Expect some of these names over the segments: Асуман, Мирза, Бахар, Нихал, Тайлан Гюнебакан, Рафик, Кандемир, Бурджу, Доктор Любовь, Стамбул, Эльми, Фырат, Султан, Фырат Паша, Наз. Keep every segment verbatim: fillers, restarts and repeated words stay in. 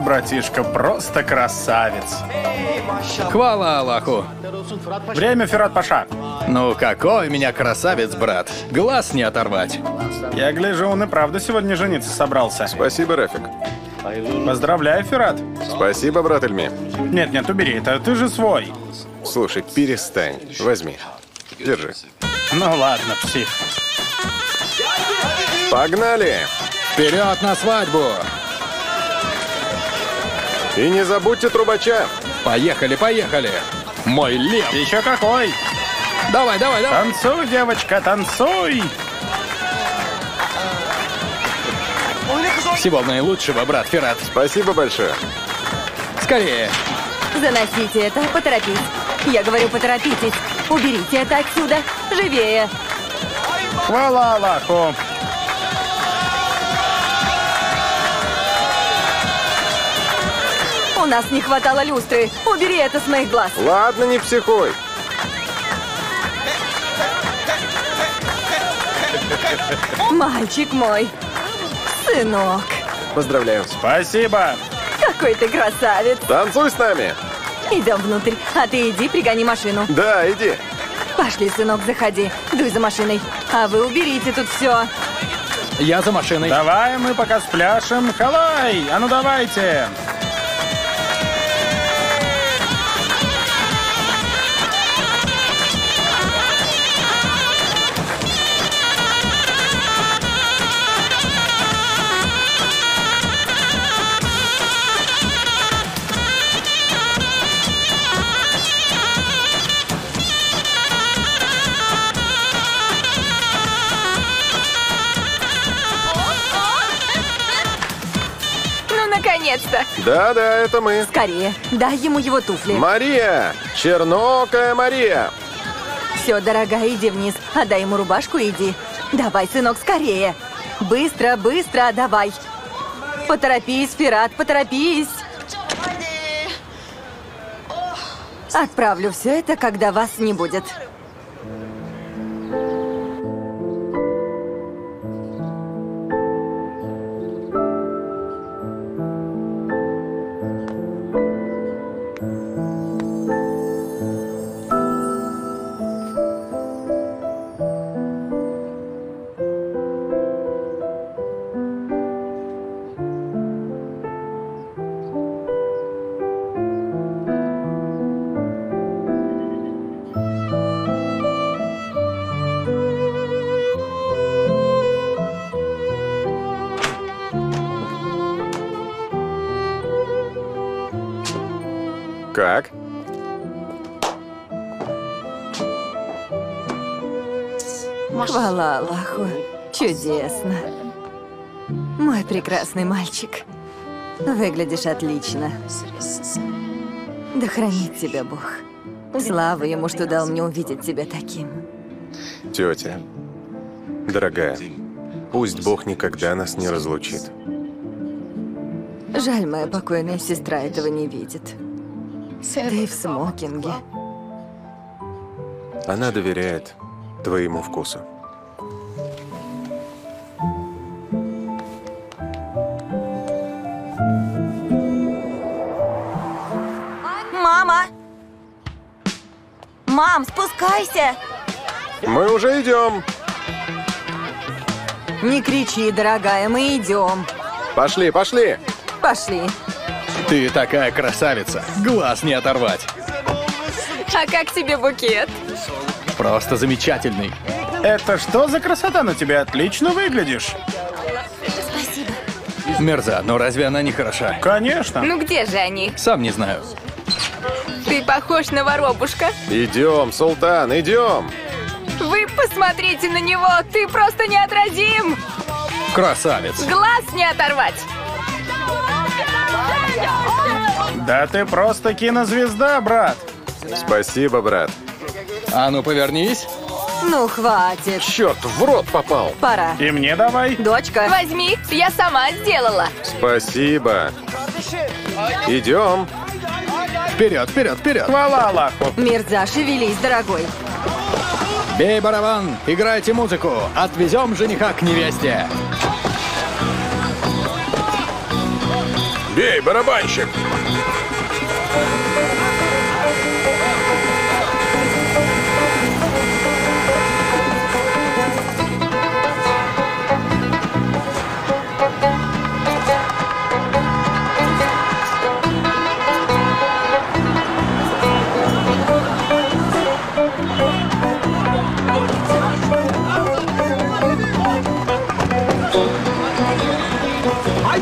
Мой братишка просто красавец. Хвала Аллаху. Время, Фырат Паша. Ну какой у меня красавец, брат. Глаз не оторвать. Я гляжу, он и правда сегодня жениться собрался. Спасибо, Рафик. Поздравляю, Фырат. Спасибо, брат Эльми. Нет, нет, убери это, ты же свой. Слушай, перестань, возьми. Держи. Ну ладно, псих. Погнали! Вперед на свадьбу! И не забудьте трубача! Поехали, поехали! Мой лев! Еще какой! Давай, давай, давай! Танцуй, девочка, танцуй! Всего наилучшего, брат Фырат. Спасибо большое. Скорее. Заносите это, поторопись. Я говорю, поторопитесь. Уберите это отсюда. Живее. Хвала Аллаху. У нас не хватало люстры. Убери это с моих глаз. Ладно, не психуй. Мальчик мой. Сынок. Поздравляю. Спасибо. Какой ты красавец. Танцуй с нами. Идем внутрь, а ты иди пригони машину. Да, иди. Пошли, сынок, заходи. Дуй за машиной. А вы уберите тут все. Я за машиной. Давай мы пока спляшем. Халай! А ну давайте. Да-да, это мы. Скорее, дай ему его туфли. Мария! Черноокая Мария! Все, дорогая, иди вниз. Отдай ему рубашку и иди. Давай, сынок, скорее. Быстро, быстро, давай. Поторопись, Фырат, поторопись. Отправлю все это, когда вас не будет. Как? Хвала Аллаху. Чудесно. Мой прекрасный мальчик. Выглядишь отлично. Да хранит тебя Бог. Слава ему, что дал мне увидеть тебя таким. Тетя, дорогая, пусть Бог никогда нас не разлучит. Жаль, моя покойная сестра этого не видит. Да и в смокинге. Она доверяет твоему вкусу. Мама! Мам, спускайся! Мы уже идем. Не кричи, дорогая, мы идем. Пошли, пошли! Пошли. Ты такая красавица, глаз не оторвать. А как тебе букет? Просто замечательный. Это что за красота на тебя? Отлично выглядишь. Спасибо. Мирза, но разве она не хороша? Конечно. Ну где же они? Сам не знаю. Ты похож на воробушка. Идем, Султан, идем. Вы посмотрите на него, ты просто неотразим. Красавец. Глаз не оторвать. Да ты просто кинозвезда, брат. Спасибо, брат. А ну повернись. Ну хватит. Черт, в рот попал. Пора. И мне давай. Дочка. Возьми, я сама сделала. Спасибо. Идем. Вперед, вперед, вперед. Хвала Аллаху. Мирза, шевелись, дорогой. Бей барабан, играйте музыку. Отвезем жениха к невесте. Бей, барабанщик!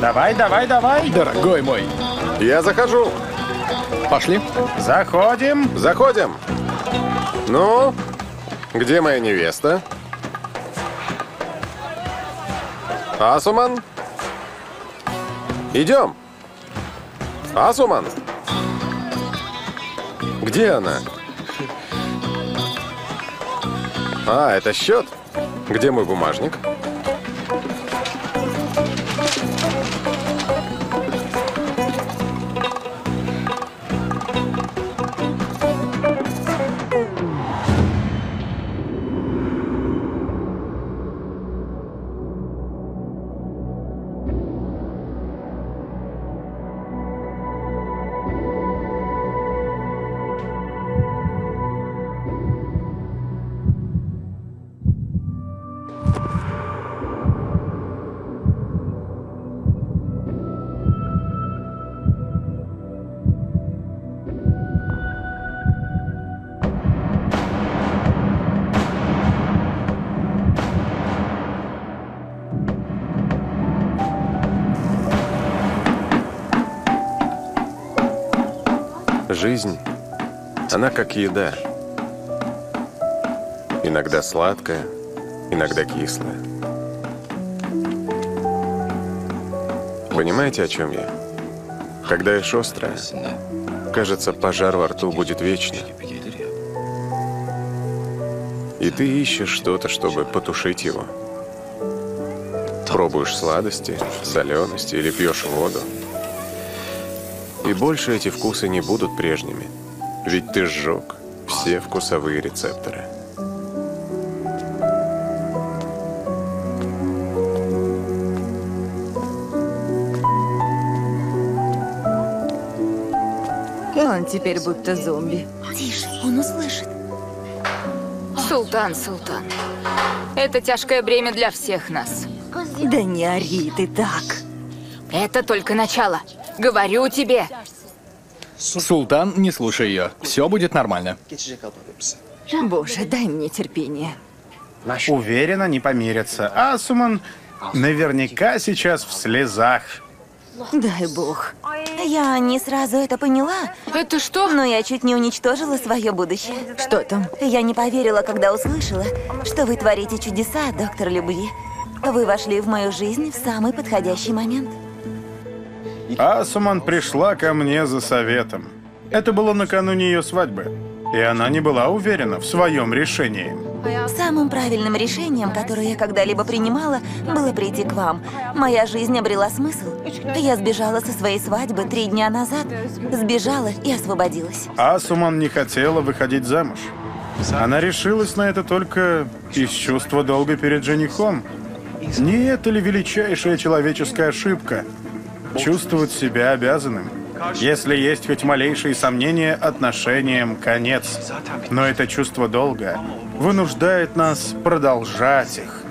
Давай, давай, давай, дорогой мой. Я захожу. Пошли. Заходим. Заходим. Ну, где моя невеста? Асуман? Идем. Асуман? Где она? А, это счет? Где мой бумажник? Жизнь, она как еда. Иногда сладкая, иногда кислая. Понимаете, о чем я? Когда ешь острая, кажется, пожар во рту будет вечно. И ты ищешь что-то, чтобы потушить его. Пробуешь сладости, солености или пьешь воду. И больше эти вкусы не будут прежними, ведь ты сжег все вкусовые рецепторы. Он теперь будто зомби. Тише, он услышит. Султан, Султан, это тяжкое бремя для всех нас. Да не ори ты так. Это только начало. Говорю тебе. Султан, не слушай ее. Все будет нормально. Боже, дай мне терпение. Уверен, они помирятся. Асуман наверняка сейчас в слезах. Дай бог. Я не сразу это поняла. Это что? Но я чуть не уничтожила свое будущее. Что там? Я не поверила, когда услышала, что вы творите чудеса, доктор любви. Вы вошли в мою жизнь в самый подходящий момент. Асуман пришла ко мне за советом. Это было накануне ее свадьбы. И она не была уверена в своем решении. Самым правильным решением, которое я когда-либо принимала, было прийти к вам. Моя жизнь обрела смысл. Я сбежала со своей свадьбы три дня назад. Сбежала и освободилась. Асуман не хотела выходить замуж. Она решилась на это только из чувства долга перед женихом. Не это ли величайшая человеческая ошибка? Чувствовать себя обязанным. Если есть хоть малейшие сомнения, отношениям конец. Но это чувство долга вынуждает нас продолжать их.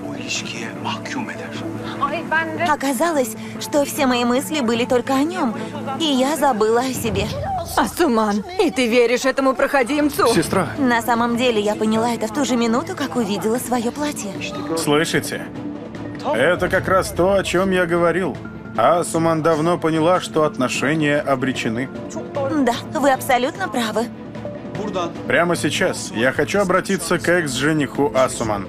Оказалось, что все мои мысли были только о нем, и я забыла о себе. Асуман, и ты веришь этому проходимцу? Сестра. На самом деле, я поняла это в ту же минуту, как увидела свое платье. Слышите? Это как раз то, о чем я говорил. Асуман давно поняла, что отношения обречены. Да, вы абсолютно правы. Прямо сейчас я хочу обратиться к экс-жениху Асуман.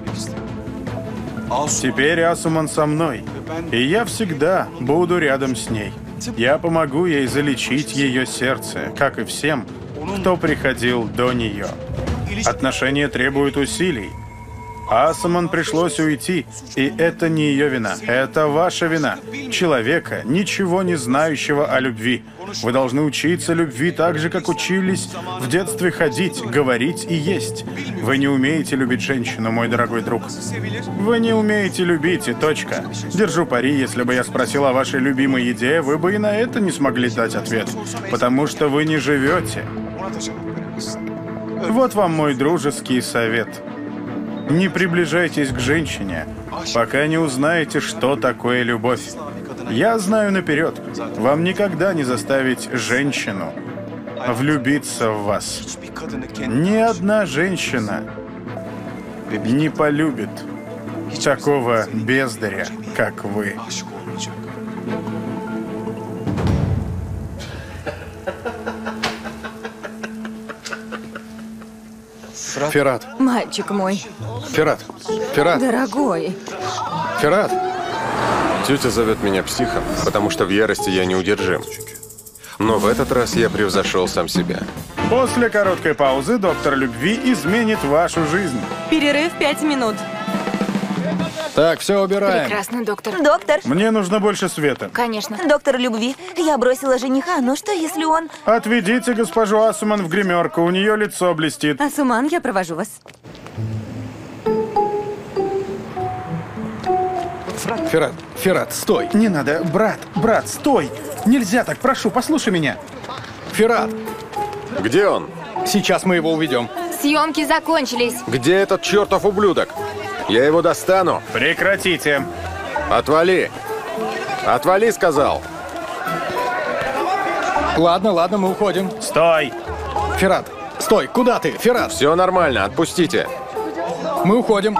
Теперь Асуман со мной, и я всегда буду рядом с ней. Я помогу ей залечить ее сердце, как и всем, кто приходил до нее. Отношения требуют усилий. Асуман пришлось уйти, и это не ее вина. Это ваша вина. Человека, ничего не знающего о любви. Вы должны учиться любви так же, как учились в детстве ходить, говорить и есть. Вы не умеете любить женщину, мой дорогой друг. Вы не умеете любить, и точка. Держу пари, если бы я спросил о вашей любимой еде, вы бы и на это не смогли дать ответ. Потому что вы не живете. Вот вам мой дружеский совет. Не приближайтесь к женщине, пока не узнаете, что такое любовь. Я знаю наперед, вам никогда не заставить женщину влюбиться в вас. Ни одна женщина не полюбит такого бездаря, как вы. Фырат. Мальчик мой. Фырат. Фырат. Дорогой. Фырат. Тетя зовет меня психом, потому что в ярости я неудержим. Но в этот раз я превзошел сам себя. После короткой паузы доктор любви изменит вашу жизнь. Перерыв пять минут. Так, все убираем. Прекрасно, доктор. Доктор. Мне нужно больше света. Конечно. Доктор любви. Я бросила жениха, но что, если он... Отведите госпожу Асуман в гримерку, у нее лицо блестит. Асуман, я провожу вас. Фырат, Фырат, стой. Не надо. Брат, брат, стой. Нельзя так, прошу, послушай меня. Фырат. Где он? Сейчас мы его уведем. Съемки закончились. Где этот чертов ублюдок? Я его достану. Прекратите. Отвали. Отвали, сказал. Ладно, ладно, мы уходим. Стой. Фырат, стой. Куда ты, Фырат? Все нормально, отпустите. Мы уходим.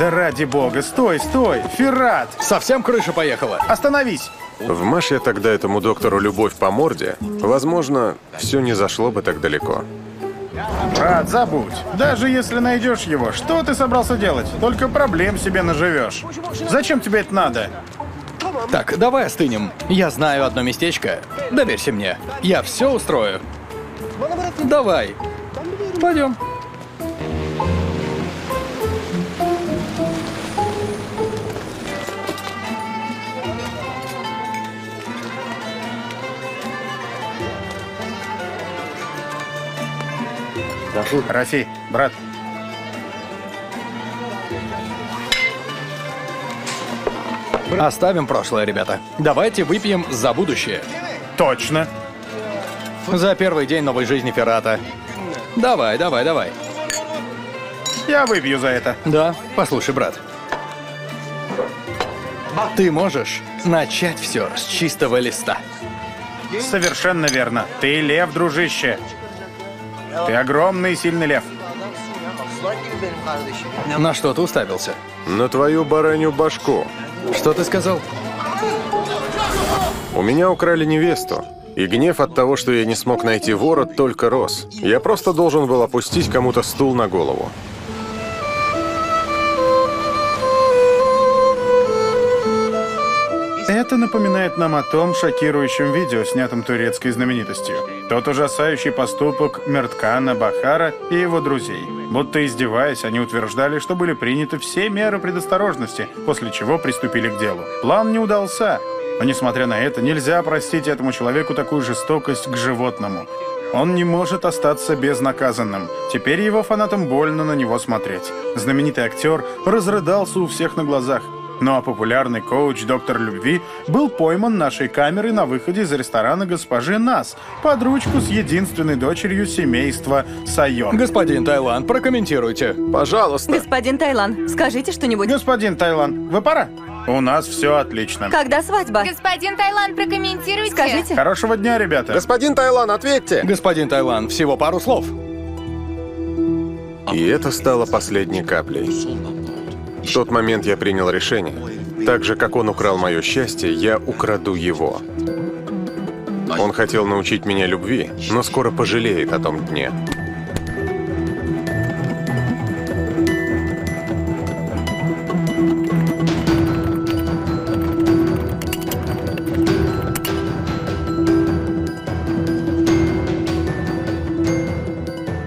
Да ради бога, стой, стой. Фырат. Совсем крыша поехала. Остановись. Вмажь я тогда этому доктору любовь по морде, возможно, все не зашло бы так далеко. Брат, забудь. Даже если найдешь его, что ты собрался делать? Только проблем себе наживешь. Зачем тебе это надо? Так, давай остынем. Я знаю одно местечко. Доверься мне. Я все устрою. Давай. Пойдем. Рафи, брат. Оставим прошлое, ребята. Давайте выпьем за будущее. Точно. За первый день новой жизни Фырата. Давай, давай, давай. Я выпью за это. Да, послушай, брат. Ты можешь начать все с чистого листа. Совершенно верно. Ты лев, дружище. Ты огромный и сильный лев. На что ты уставился? На твою баранью башку. Что ты сказал? У меня украли невесту. И гнев от того, что я не смог найти вора, только рос. Я просто должен был опустить кому-то стул на голову. Это напоминает нам о том шокирующем видео, снятом турецкой знаменитостью. Тот ужасающий поступок Мерткана, Бахара и его друзей. Будто издеваясь, они утверждали, что были приняты все меры предосторожности, после чего приступили к делу. План не удался. Но, несмотря на это, нельзя простить этому человеку такую жестокость к животному. Он не может остаться безнаказанным. Теперь его фанатам больно на него смотреть. Знаменитый актер разрыдался у всех на глазах. Ну а популярный коуч доктор любви был пойман нашей камерой на выходе из ресторана госпожи Наз под ручку с единственной дочерью семейства Сайон. Господин Тайлан, прокомментируйте. Пожалуйста. Господин Тайлан, скажите что-нибудь. Господин Тайлан, вы пора? У нас все отлично. Когда свадьба? Господин Тайлан, прокомментируйте. Скажите. Хорошего дня, ребята. Господин Тайлан, ответьте. Господин Тайлан, всего пару слов. И это стало последней каплей. В тот момент я принял решение. Так же, как он украл мое счастье, я украду его. Он хотел научить меня любви, но скоро пожалеет о том дне.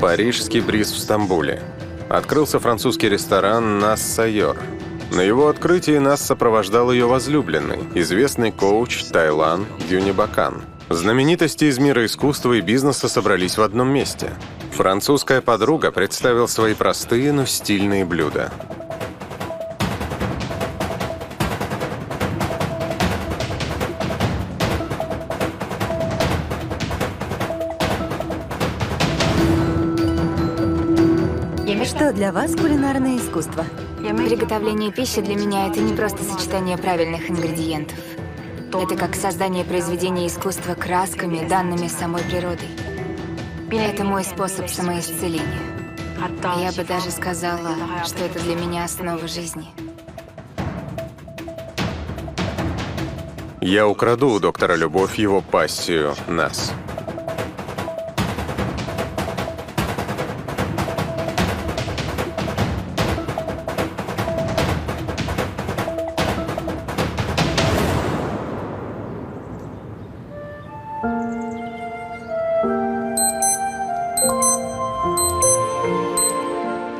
Парижский бриз в Стамбуле. открылся французский ресторан «Наз». На его открытии нас сопровождал ее возлюбленный, известный коуч Тайлан Гюнебакан. Знаменитости из мира искусства и бизнеса собрались в одном месте. Французская подруга представила свои простые, но стильные блюда. Что для вас кулинарное искусство? Приготовление пищи для меня — это не просто сочетание правильных ингредиентов. Это как создание произведения искусства красками, данными самой природой. Это мой способ самоисцеления. Я бы даже сказала, что это для меня основа жизни. Я украду у доктора Любовь его пассию «Наз».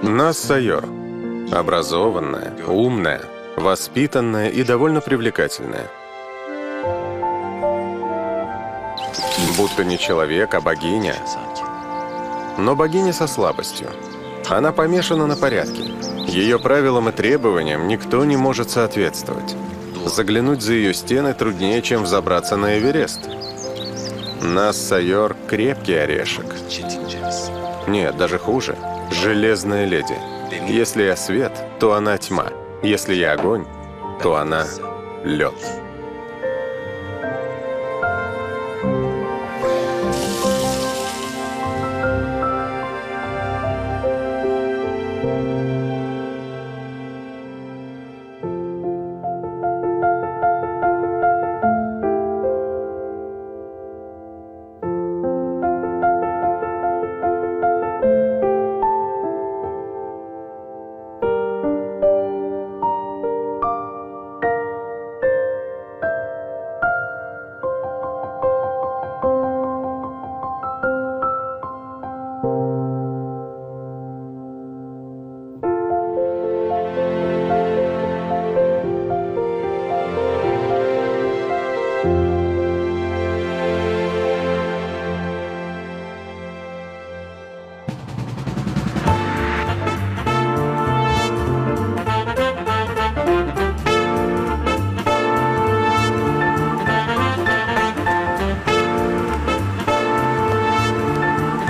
Наз Сайор. Образованная, умная, воспитанная и довольно привлекательная. Будто не человек, а богиня. Но богиня со слабостью. Она помешана на порядке. Ее правилам и требованиям никто не может соответствовать. Заглянуть за ее стены труднее, чем взобраться на Эверест. Наз Сайор – крепкий орешек. Нет, даже хуже. Железная леди. Если я свет, то она тьма. Если я огонь, то она лед.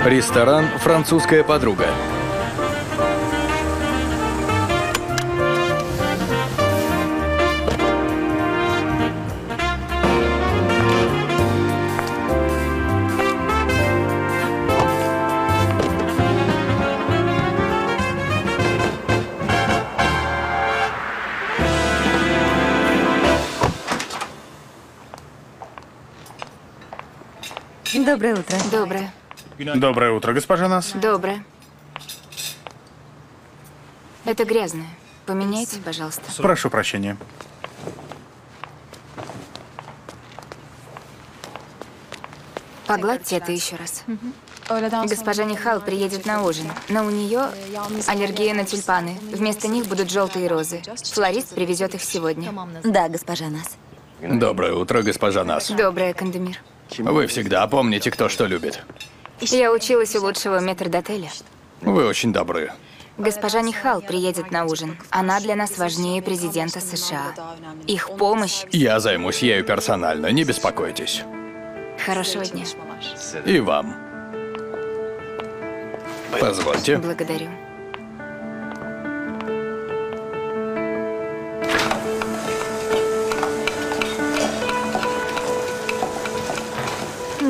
Ресторан «Французская подруга». Доброе утро. Доброе. Доброе утро, госпожа Наз. Доброе. Это грязное. Поменяйте, пожалуйста. Прошу прощения. Погладьте это еще раз. Угу. Госпожа Нихал приедет на ужин, но у нее аллергия на тюльпаны. Вместо них будут желтые розы. Флорист привезет их сегодня. Да, госпожа Наз. Доброе утро, госпожа Наз. Доброе, Кандемир. Вы всегда помните, кто что любит. Я училась у лучшего метрдотеля. Вы очень добры. Госпожа Нихал приедет на ужин. Она для нас важнее президента США. Их помощь... Я займусь ею персонально, не беспокойтесь. Хорошего дня. И вам. Позвольте. Благодарю.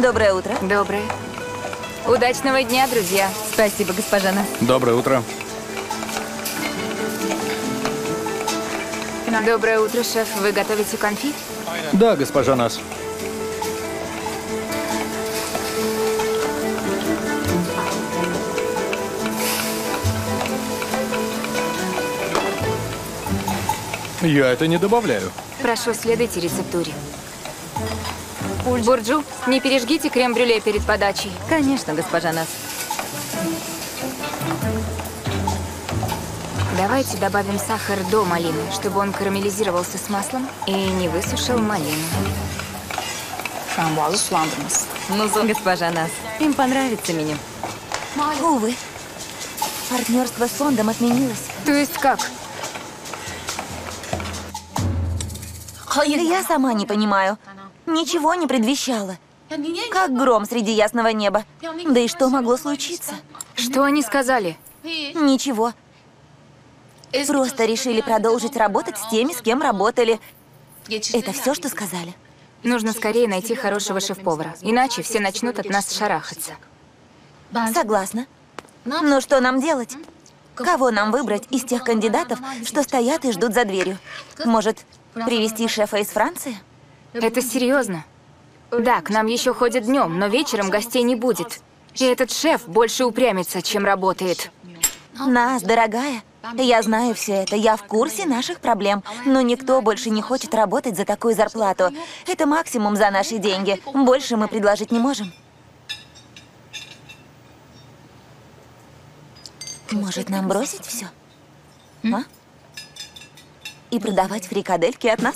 Доброе утро. Доброе. Удачного дня, друзья. Спасибо, госпожа Наз. Доброе утро. Доброе утро, шеф. Вы готовите конфит? Да, госпожа Наз. Я это не добавляю. Прошу, следуйте рецептуре. Бурджу, не пережгите крем-брюле перед подачей. Конечно, госпожа Наз. Давайте добавим сахар до малины, чтобы он карамелизировался с маслом и не высушил малину. Госпожа Наз, им понравится меню. Увы, партнерство с фондом отменилось. То есть как? Я сама не понимаю. Ничего не предвещало. Как гром среди ясного неба. Да и что могло случиться? Что они сказали? Ничего. Просто решили продолжить работать с теми, с кем работали. Это все, что сказали. Нужно скорее найти хорошего шеф-повара, иначе все начнут от нас шарахаться. Согласна. Но что нам делать? Кого нам выбрать из тех кандидатов, что стоят и ждут за дверью? Может, привезти шефа из Франции? Это серьезно. Да, к нам еще ходят днем, но вечером гостей не будет. И этот шеф больше упрямится, чем работает. Наз, дорогая, я знаю все это, я в курсе наших проблем, но никто больше не хочет работать за такую зарплату. Это максимум за наши деньги, больше мы предложить не можем. Может, нам бросить все? А? И продавать фрикадельки от нас?